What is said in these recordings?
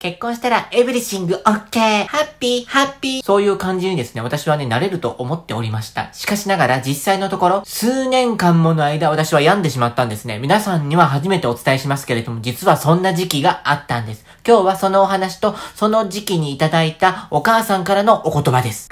結婚したらエブリシングオッケー、ハッピーハッピー、そういう感じにですね、私はね、なれると思っておりました。しかしながら実際のところ、数年間もの間私は病んでしまったんですね。皆さんには初めてお伝えしますけれども、実はそんな時期があったんです。今日はそのお話と、その時期にいただいたお母さんからのお言葉です。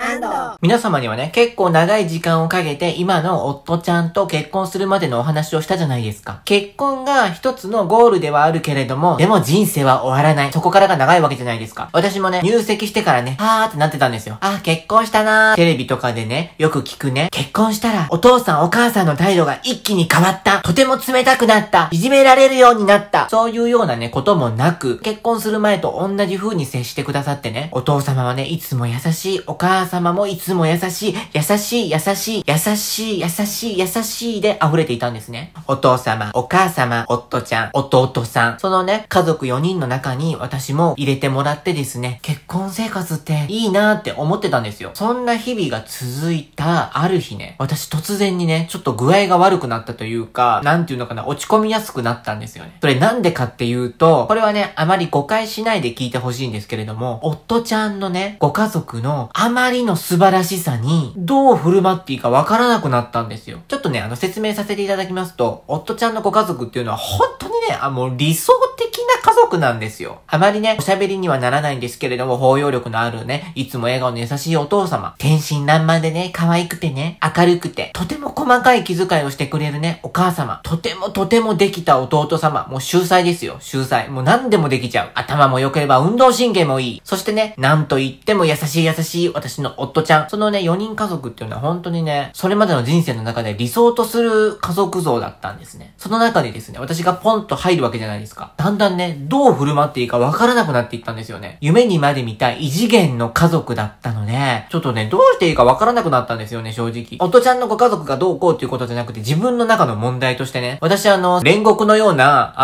皆様にはね、結構長い時間をかけて今の夫ちゃんと結婚するまでのお話をしたじゃないですか。結婚が一つのゴールではあるけれども、でも人生は終わらない。そこからが長いわけじゃないですか。私もね、入籍してからね、はーってなってたんですよ。あー、結婚したなー。テレビとかでね、よく聞くね。結婚したら、お父さんお母さんの態度が一気に変わった。とても冷たくなった。いじめられるようになった。そういうようなね、こともなく、結婚する前と同じ風に接してくださってね。お父様はね、いつも優しい。お母様もいつも優しい。優しい、優しい、優しい、優しい、優しいで溢れていたんですね。お父様、お母様、夫ちゃん、弟さん。そのね、家族4人の中に私も入れてもらってですね、結婚生活っていいなーって思ってたんですよ。そんな日々が続いたある日ね、私突然にね、ちょっと具合が悪くなったというか、なんていうのかな、落ち込みやすくなったんですよね。それなんでかっていうと、これはね、あまり誤解しないで聞いてほしいんですけれども、夫ちゃんのね、ご家族のあまりの素晴らしさに、どう振る舞っていいかわからなくなったんですよ。ちょっとね、説明させていただきますと、夫ちゃんのご家族っていうのは本当にね、もう理想的な家族なんですよ。あまりね、おしゃべりにはならないんですけれども、包容力のあるね、いつも笑顔の優しいお父様。天真爛漫でね、可愛くてね、明るくて、とても細かい気遣いをしてくれるね、お母様。とてもできた弟様。もう秀才ですよ、秀才。もう何でもできちゃう。頭も良ければ運動神経もいい。そしてね、なんと言っても優しい私の夫ちゃん。そのね、4人家族っていうのは本当にね、それまでの人生の中で理想とする家族像だったんですね。その中でですね、私がポンと入るわけじゃないですか。だんだんね、どう振る舞っていいかわからなくなっていったんですよね。夢にまで見た異次元の家族だったので、ちょっとね、どうしていいかわからなくなったんですよね、正直。夫ちゃんのご家族がどうこうっていうことじゃなくて、自分の中の問題としてね、私煉獄のような、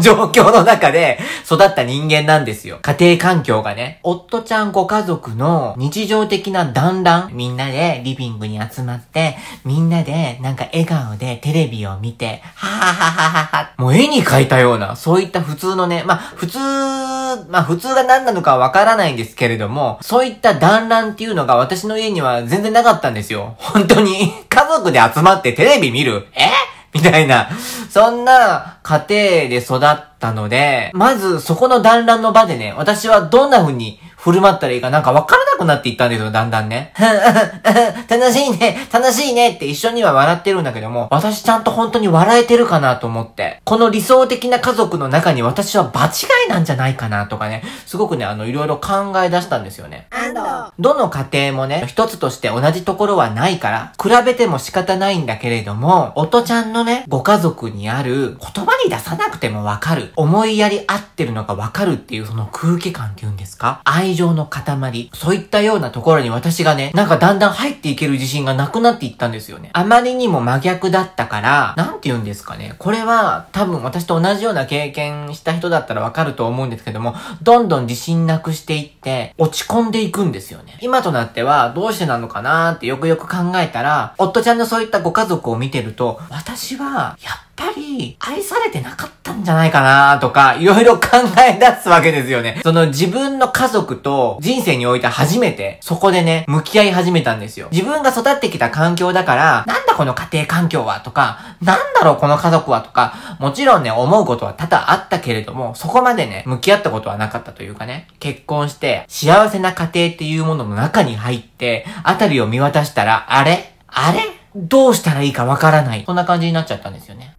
状況の中で育った人間なんですよ。家庭環境がね、夫ちゃんご家族の日常的な団らん、みんなでリビングに集まって、みんなでなんか笑顔でテレビを見て、はははははは、もう絵に描いたような、そういった普通のね、まあ普通が何なのかわからないんですけれども、そういった団らんっていうのが私の家には全然なかったんですよ。本当に。家族で集まってテレビ見る？え？みたいな。そんな家庭で育ったので、まずそこの団らんの場でね、私はどんな風に振る舞ったらいいかなんかわからなくなっていったんですよ、だんだんね。楽しいねって一緒には笑ってるんだけども、私ちゃんと本当に笑えてるかなと思って、この理想的な家族の中に私は場違いなんじゃないかなとかね、すごくね、いろいろ考え出したんですよね。どの家庭もね、一つとして同じところはないから、比べても仕方ないんだけれども、夫ちゃんのね、ご家族にある、言葉に出さなくてもわかる、思いやり合ってるのがわかるっていうその空気感っていうんですか？愛情の塊。そういったようなところに私がね、なんかだんだん入っていける自信がなくなっていったんですよね。あまりにも真逆だったから、なんて言うんですかね。これは多分私と同じような経験した人だったらわかると思うんですけども、どんどん自信なくしていって、落ち込んでいくんですよね。今となってはどうしてなのかなーってよくよく考えたら、夫ちゃんのそういったご家族を見てると、私は、やっぱり愛されてなかったんじゃないかなとか、いろいろ考え出すわけですよね。その自分の家族と人生において初めて、そこでね、向き合い始めたんですよ。自分が育ってきた環境だから、なんだこの家庭環境はとか、なんだろうこの家族はとか、もちろんね、思うことは多々あったけれども、そこまでね、向き合ったことはなかったというかね、結婚して幸せな家庭っていうものの中に入って、あたりを見渡したら、あれどうしたらいいかわからない。そんな感じになっちゃったんですよね。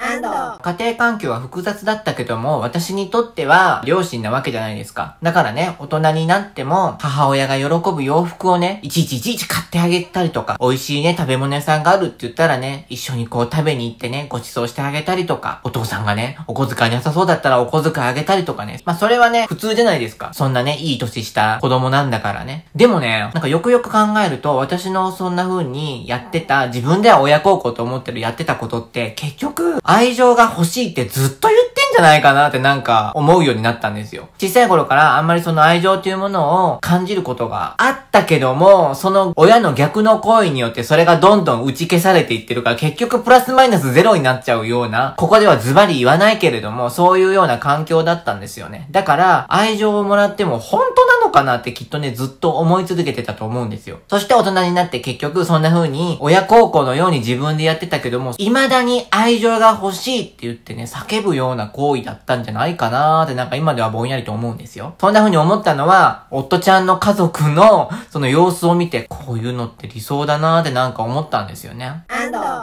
家庭環境は複雑だったけども、私にとっては両親なわけじゃないですか。だからね、大人になっても母親が喜ぶ洋服をね、いちいち買ってあげたりとか、美味しいね、食べ物屋さんがあるって言ったらね、一緒にこう食べに行ってね、ご馳走してあげたりとか、お父さんがね、お小遣いなさそうだったらお小遣いあげたりとかね。まあそれはね、普通じゃないですか。そんなね、いい歳した子供なんだからね。でもね、なんかよくよく考えると、私のそんな風にやってた、自分では親孝行と思ってるやってたことって、結局、愛情が欲しいってずっと言ってんじゃないかなってなんか思うようになったんですよ。小さい頃からあんまりその愛情というものを感じることがあったけども、その親の逆の行為によってそれがどんどん打ち消されていってるから、結局プラスマイナスゼロになっちゃうような、ここではズバリ言わないけれども、そういうような環境だったんですよね。だから愛情をもらっても本当なのかなってきっとねずっと思い続けてたと思うんですよ。そして大人になって結局そんな風に親孝行のように自分でやってたけども、未だに愛情が欲しいって言ってね叫ぶような行為だったんじゃないかなーってなんか今ではぼんやりと思うんですよ。そんな風に思ったのは夫ちゃんの家族のその様子を見て、こういうのって理想だなーってなんか思ったんですよね。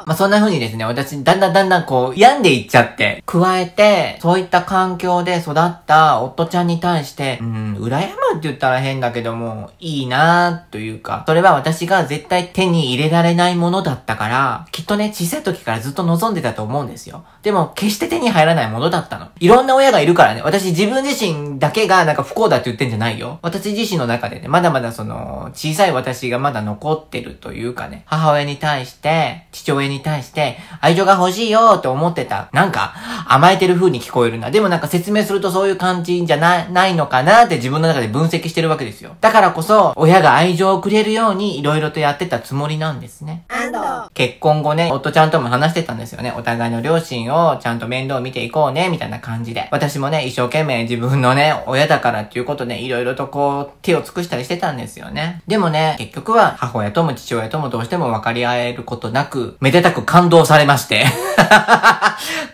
まあそんな風にですね、私だんだんこう病んでいっちゃって、加えてそういった環境で育った夫ちゃんに対して羨むって言ったら変だけどもいいなーというか、それは私が絶対手に入れられないものだったから、きっとね小さい時からずっと望んでたと思うんですよ。でも決して手に入らないものだったの。いろんな親がいるからね、私自分自身だけがなんか不幸だって言ってんじゃないよ。私自身の中でね、まだまだその小さい私がまだ残ってるというかね、母親に対して父親に対して愛情が欲しいよーって思ってた。なんか甘えてる風に聞こえるな。でもなんか説明するとそういう感じじゃないのかなって自分の中で分析してるわけですよ。だからこそ親が愛情をくれるようにいろいろとやってたつもりなんですね。結婚後ね、夫ちゃんとも話してたんですよね。お互いの両親をちゃんと面倒見ていこうねみたいな感じで、私もね一生懸命自分のね親だからっていうことでいろいろとこう手を尽くしたりしてたんですよね。でもね結局は母親とも父親ともどうしても分かり合えることなく、めでたく感動されまして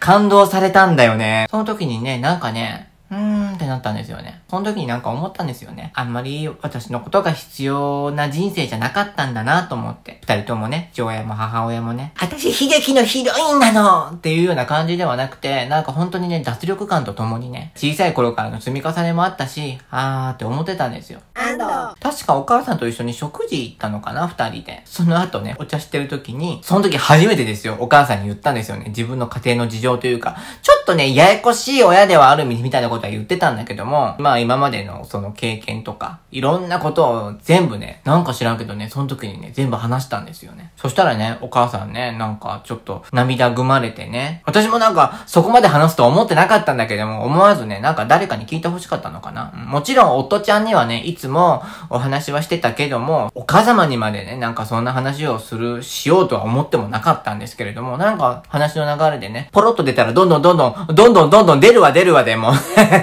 感動されたんだよね。その時にねなんかねってなったんですよね。その時になんか思ったんですよね。あんまり私のことが必要な人生じゃなかったんだなと思って。二人ともね、父親も母親もね、私悲劇のヒロインなのっていうような感じではなくて、なんか本当にね、脱力感とともにね、小さい頃からの積み重ねもあったし、あーって思ってたんですよ。確かお母さんと一緒に食事行ったのかな、二人で。その後ね、お茶してる時に、その時初めてですよ、お母さんに言ったんですよね。自分の家庭の事情というか、ちょっとね、ややこしい親ではあるみたいなこと言ってたんだけども、まあ今までのその経験とかいろんなことを全部ね、なんか知らんけどね、その時にね全部話したんですよね。そしたらねお母さんねなんかちょっと涙ぐまれてね、私もなんかそこまで話すとは思ってなかったんだけども、思わずねなんか誰かに聞いてほしかったのかな。もちろん夫ちゃんにはねいつもお話はしてたけども、お母様にまでねなんかそんな話をしようとは思ってもなかったんですけれども、なんか話の流れでねポロッと出たらどんどん出るわでも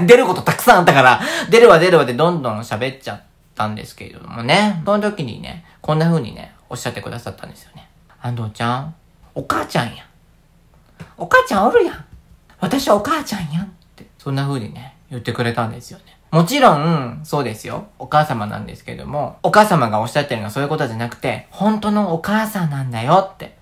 出ることたくさんあったから、出るわでどんどん喋っちゃったんですけれどもね。その時にね、こんな風にね、おっしゃってくださったんですよね。安藤ちゃん、お母ちゃんや。お母ちゃんおるやん。私はお母ちゃんやんって、そんな風にね、言ってくれたんですよね。もちろん、そうですよ。お母様なんですけれども、お母様がおっしゃってるのはそういうことじゃなくて、本当のお母さんなんだよって。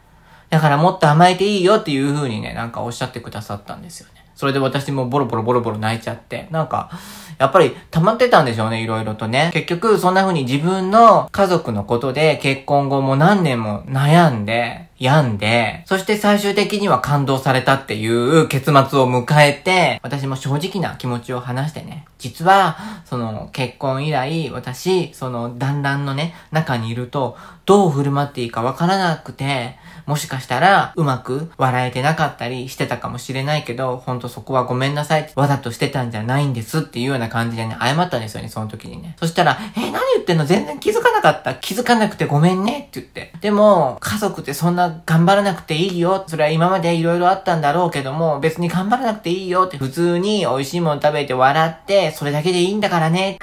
だからもっと甘えていいよっていう風にね、なんかおっしゃってくださったんですよね。それで私もボロボロ泣いちゃって、なんか、やっぱり溜まってたんでしょうね、いろいろとね。結局、そんな風に自分の家族のことで結婚後も何年も悩んで、病んで、そして最終的には感動されたっていう結末を迎えて、私も正直な気持ちを話してね。実は、その結婚以来、私、その団らんのね、中にいると、どう振る舞っていいかわからなくて、もしかしたらうまく笑えてなかったりしてたかもしれないけど、ほんとそこはごめんなさい、わざとしてたんじゃないんですっていうような感じでね、謝ったんですよね、その時にね。そしたら、何言ってんの、全然気づかなかった、気づかなくてごめんねって言って、でも家族ってそんな頑張らなくていいよ、それは今までいろいろあったんだろうけども別に頑張らなくていいよって、普通に美味しいもの食べて笑ってそれだけでいいんだからね。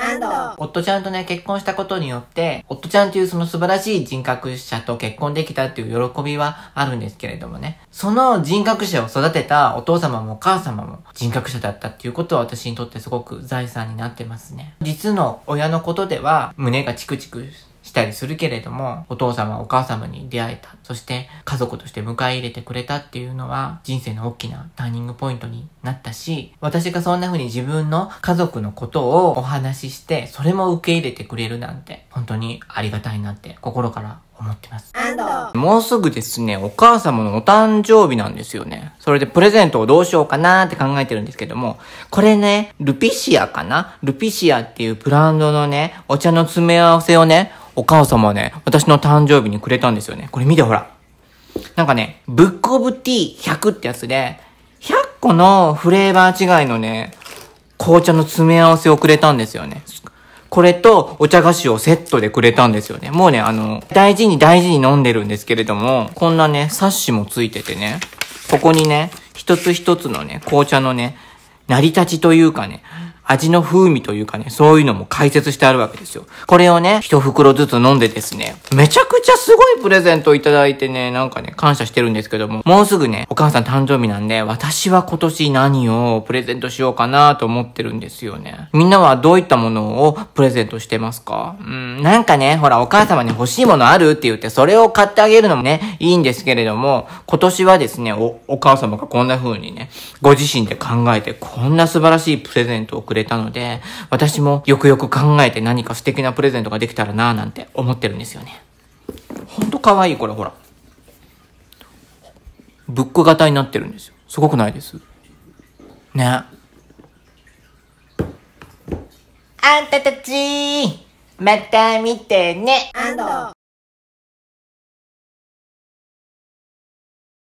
夫ちゃんとね結婚したことによって、夫ちゃんというその素晴らしい人格者と結婚できたっていう喜びはあるんですけれどもね、その人格者を育てたお父様もお母様も人格者だったっていうことは私にとってすごく財産になってますね。実の親のことでは胸がチクチクしたりするけれども、お父様お母様に出会えた、そして家族として迎え入れてくれたっていうのは人生の大きなターニングポイントになったし、私がそんな風に自分の家族のことをお話ししてそれも受け入れてくれるなんて本当にありがたいなって心から思ってます。もうすぐですね、お母様のお誕生日なんですよね。それでプレゼントをどうしようかなーって考えてるんですけども、これねルピシアかな、ルピシアっていうブランドのねお茶の詰め合わせをねお母様はね私の誕生日にくれたんですよね。これ見てほら、なんかねブックオブティー100ってやつで100個のフレーバー違いのね、紅茶の詰め合わせをくれたんですよね。これとお茶菓子をセットでくれたんですよね。もうね、大事に飲んでるんですけれども、こんなね、サッシもついててね、ここにね、一つ一つのね、紅茶のね、成り立ちというかね、味の風味というかね、そういうのも解説してあるわけですよ。これをね、一袋ずつ飲んでですね、めちゃくちゃすごいプレゼントをいただいてね、なんかね、感謝してるんですけども、もうすぐね、お母さん誕生日なんで、私は今年何をプレゼントしようかなと思ってるんですよね。みんなはどういったものをプレゼントしてますか？なんかね、ほら、お母様に欲しいものあるって言って、それを買ってあげるのもね、いいんですけれども、今年はですね、お母様がこんな風にね、ご自身で考えて、こんな素晴らしいプレゼントをくれたので、私もよくよく考えて何か素敵なプレゼントができたらなぁなんて思ってるんですよね。ほんと可愛い、これほら。ブック型になってるんですよ。すごくないですね。あんたたち、また見てね。